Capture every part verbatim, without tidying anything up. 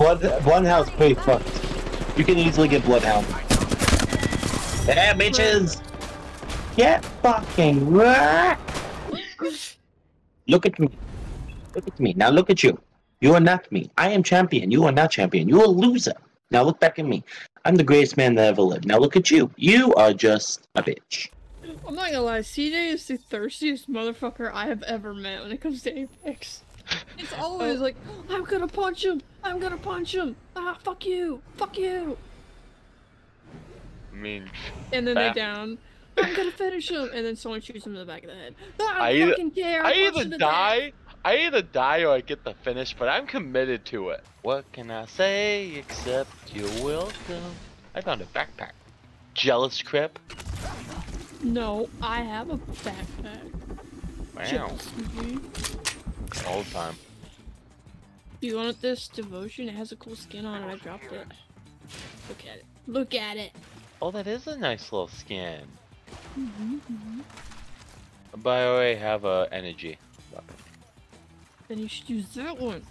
Blood Bloodhound's pretty fucked. You can easily get Bloodhound. Yeah, bitches! Get fucking wrecked! Look at me. Look at me. Now look at you. You are not me. I am champion. You are not champion. You are a loser. Now look back at me. I'm the greatest man that ever lived. Now look at you. You are just a bitch. I'm not gonna lie, C J is the thirstiest motherfucker I have ever met when it comes to Apex. It's always like, oh, I'm gonna punch him! I'm gonna punch him! Ah, fuck you! Fuck you! I mean... And then back. They down. I'm gonna finish him! And then someone shoots him in the back of the head. Ah, I, I fucking either, care! I, I either die... Head. I either die or I get the finish, but I'm committed to it. What can I say except you're welcome? I found a backpack. Jealous, Crip? No, I have a backpack. Wow. All the time. You want this devotion? It has a cool skin on it. I dropped it. Look at it. Look at it. Oh, that is a nice little skin. Mm-hmm, mm-hmm. By the way, I have a energy weapon. Then you should use that one.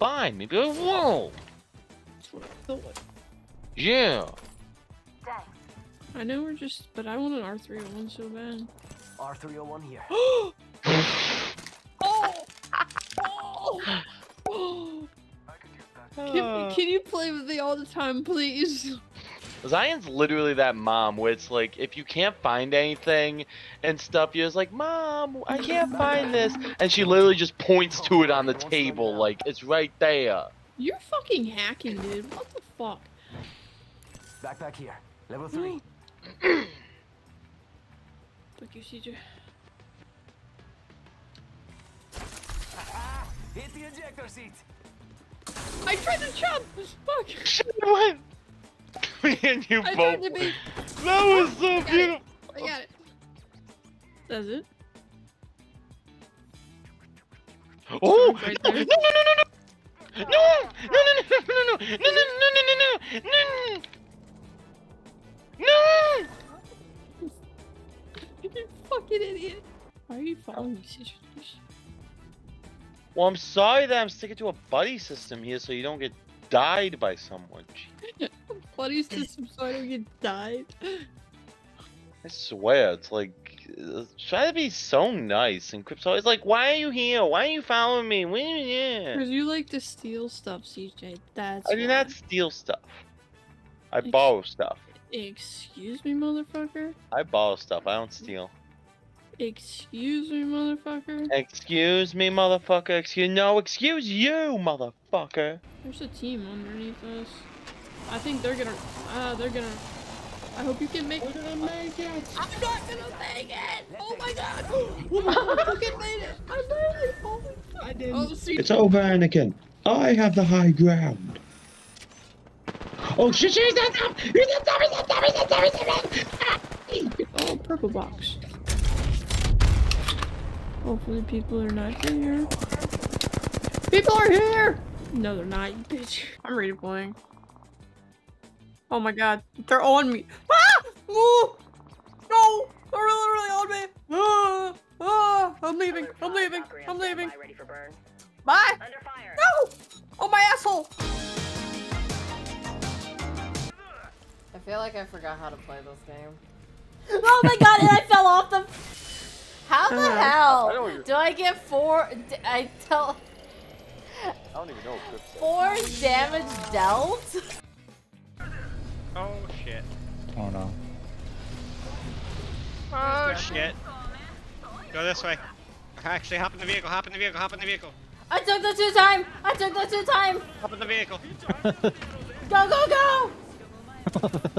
Fine, maybe I won't. That's what I thought. Yeah. I know we're just, but I want an R three oh one so bad. R three oh one here. Oh! Oh! Oh! Can, can you play with me all the time, please? Zion's literally that mom where it's like, if you can't find anything and stuff, you're just like, Mom, I can't find this. And she literally just points to it on the table, like, it's right there. You're fucking hacking, dude. What the fuck? Backpack here. Level three. Thank you, C J. Ah, hit the ejector seat. I tried to jump. Fuck. What? Me and you I both. That was so I beautiful. It. I got it. That's it. Oh! Right no, no, no, no, no! No! No, no, no, no, no, no, no, no, no, no, no, no! No! You fucking idiot! Why are you following me, C J? Well, I'm sorry that I'm sticking to a buddy system here, so you don't get died by someone. Buddy system, so I don't get died. I swear, it's like, try to be so nice, and Crip's always like, why are you here? Why are you following me? Why are you here? Because you like to steal stuff, C J. That's I do why. not steal stuff. I Ex borrow stuff. Excuse me, motherfucker? I borrow stuff. I don't steal. Excuse me, motherfucker. Excuse me, motherfucker. Excuse no, excuse you, motherfucker. There's a team underneath us. I think they're gonna. Ah, uh, they're gonna. I hope you can make it. Gonna make it. I'm not gonna make it. Oh my god! I fucking made it. I made it. Oh my god! I did. Oh, it's over, Anakin. I have the high ground. Oh shit! He's on top! He's on top! He's on top! He's on top! He's on top! Oh, purple box. Hopefully people are not here. People are here! No, they're not, you bitch. I'm ready to play. Oh my god, they're on me. Ah! Ooh! No! They're literally on me! Ah! Ah! I'm leaving, I'm leaving, I'm leaving. Bye! No! Oh, my asshole! I feel like I forgot how to play this game. Oh my god, and I fell off the... How the uh, hell I don't even... do I get four? I tell. I don't even know. Four damage dealt. Oh shit! Oh no! Oh shit! Go this way. Actually, hop in the vehicle. Hop in the vehicle. Hop in the vehicle. I took the two time. I took the two time. Hop in the vehicle. Go go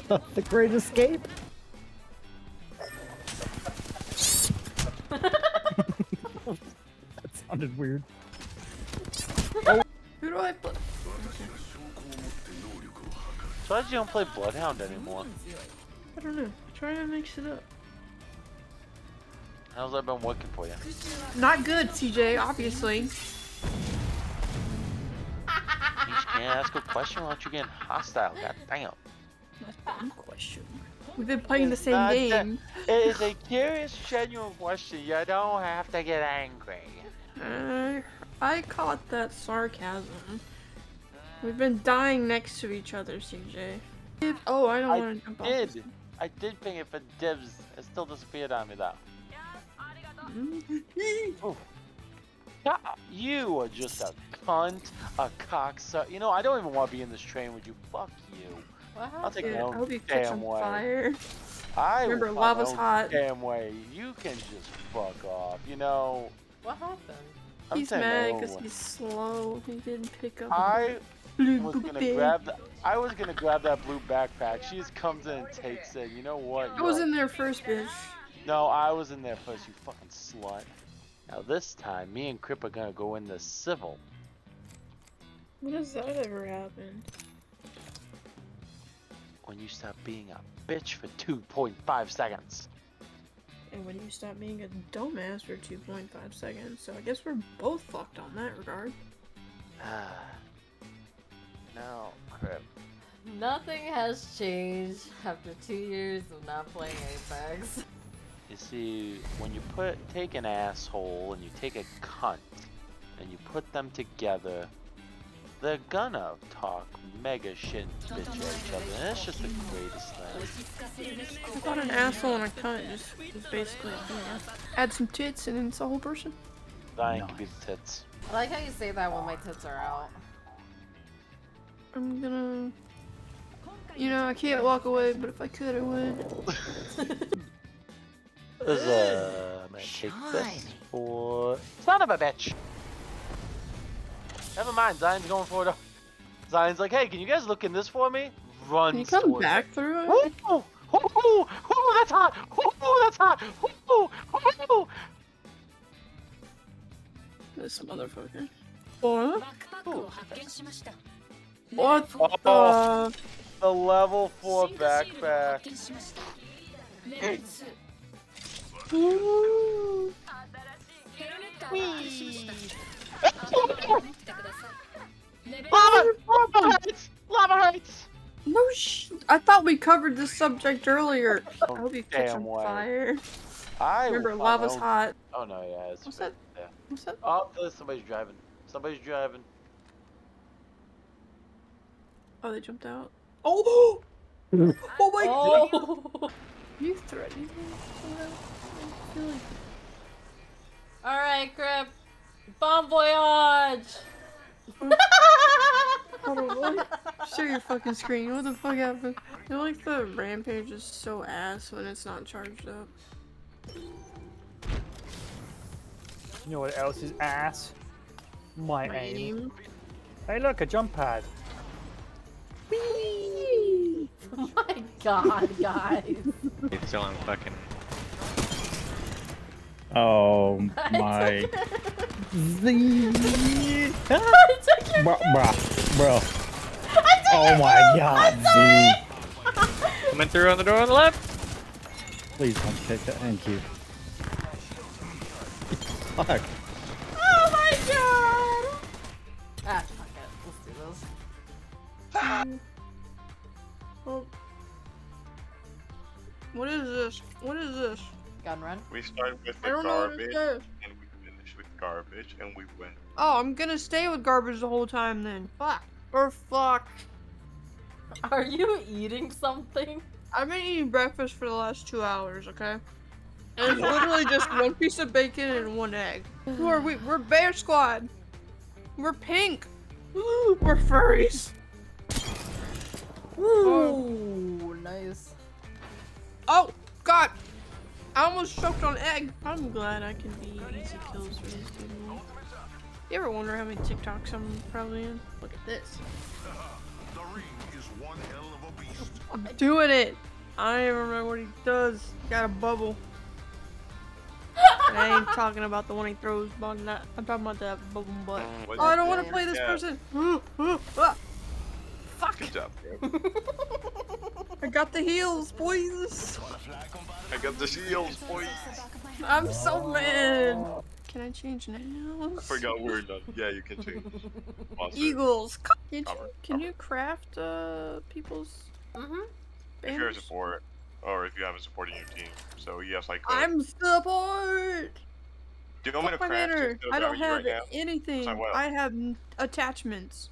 go! The Great Escape. That sounded weird. Oh. Who do I play? So you don't play Bloodhound anymore. I don't know. Try to mix it up. How's that been working for you? Not good, C J. Obviously. You can't ask a question without you getting hostile. God damn. Not one question. We've been playing it's the same game. A, it is a curious, genuine question. You don't have to get angry. Uh, I caught that sarcasm. We've been dying next to each other, C J. Oh, I don't want to jump off. I did. I did ping it for dibs. It still disappeared on me, though. Oh. You are just a cunt, a cocksucker. You know, I don't even want to be in this train with you. Fuck you. What? I'll take Dude, my own I hope you damn catch on way. Fire. I remember lava's hot. Damn way. You can just fuck off. You know. What happened? I'm he's mad because he's slow. He didn't pick up. I blue was gonna baby. grab the, I was gonna grab that blue backpack. She just comes in and takes it. You know what? I was in there first, bitch. No, I was in there first. You fucking slut. Now this time, me and Crip are gonna go in the civil. When has that ever happened? When you stop being a bitch for two point five seconds. And when you stop being a dumbass for two point five seconds. So I guess we're both fucked on that regard. Ah. No, Crip. Nothing has changed after two years of not playing Apex. You see, when you put take an asshole and you take a cunt and you put them together, they're gonna talk mega shit and bitch at each other, and that's just the greatest thing. I thought an asshole and a cunt is, is basically, you know, add some tits and it's a whole person. Zion nice. Could be the tits. I like how you say that when my tits are out. I'm gonna... You know, I can't walk away, but if I could, I would. This is a... I'm gonna take this for... Son of a bitch! Never mind, Zion's going for it. Zion's like, hey, can you guys look in this for me? Run Can you come towards back it. through it? Ooh, ooh, ooh, ooh, that's hot! Ooh, that's hot! Ooh, ooh! This motherfucker. What? Ooh. What the... Oh, the level four backpack. Ooh. Wee. Lava, Lava Heights! Lava Heights! No sh- I thought we covered this subject earlier. Oh, I hope you catch on way. fire. I Remember, lava's hot. Oh no, yeah, it's What's that? Yeah. What's that? Oh, somebody's driving. Somebody's driving. Oh, they jumped out. Oh! Oh my oh. god! You threatening me? Really... Alright, Crip. Bon voyage! Oh, share your fucking screen. What the fuck happened? You know, like the rampage is so ass when it's not charged up. You know what else is ass? My, My aim. aim. Hey, look, a jump pad. Whee! Oh my god, guys. It's still on fucking. Oh my. Z. I took your bro, bro, bro. I took oh your my move. god, Z. Coming through on the door on the left. Please don't kick that. Thank you. Fuck. Oh my god. Ah, fuck it. Let's do this. Ah. Oh. What is this? What is this? Gun run. We start with the garbage and we finish with garbage and we win. Oh, I'm gonna stay with garbage the whole time then. Fuck. Or fuck. Are you eating something? I've been eating breakfast for the last two hours, okay? And it's literally just one piece of bacon and one egg. Who are we? We're Bear Squad. We're pink. Ooh, we're furries. Ooh, nice. Oh, God. I almost choked on egg. I'm glad I can be easy kills for this dude. You ever wonder how many TikToks I'm probably in? Look at this. The ring is one hell of a beast. I'm doing it. I don't even remember what he does. Got a bubble. And I ain't talking about the one he throws, but I'm, not, I'm talking about that bubble butt. What oh, I don't want to play this yeah. person. Fuck. Good job, bro. I got the heels, boys. I got the shields, boys. I'm so mad. Can I change now? I forgot we were done. Yeah, you can change. Monster. Eagles. Can you, can you craft uh, people's mm-hmm. If you're a support, or if you have a support in your team. So yes, I could. I'm support. Do you want me to craft? I don't have right anything. I have attachments.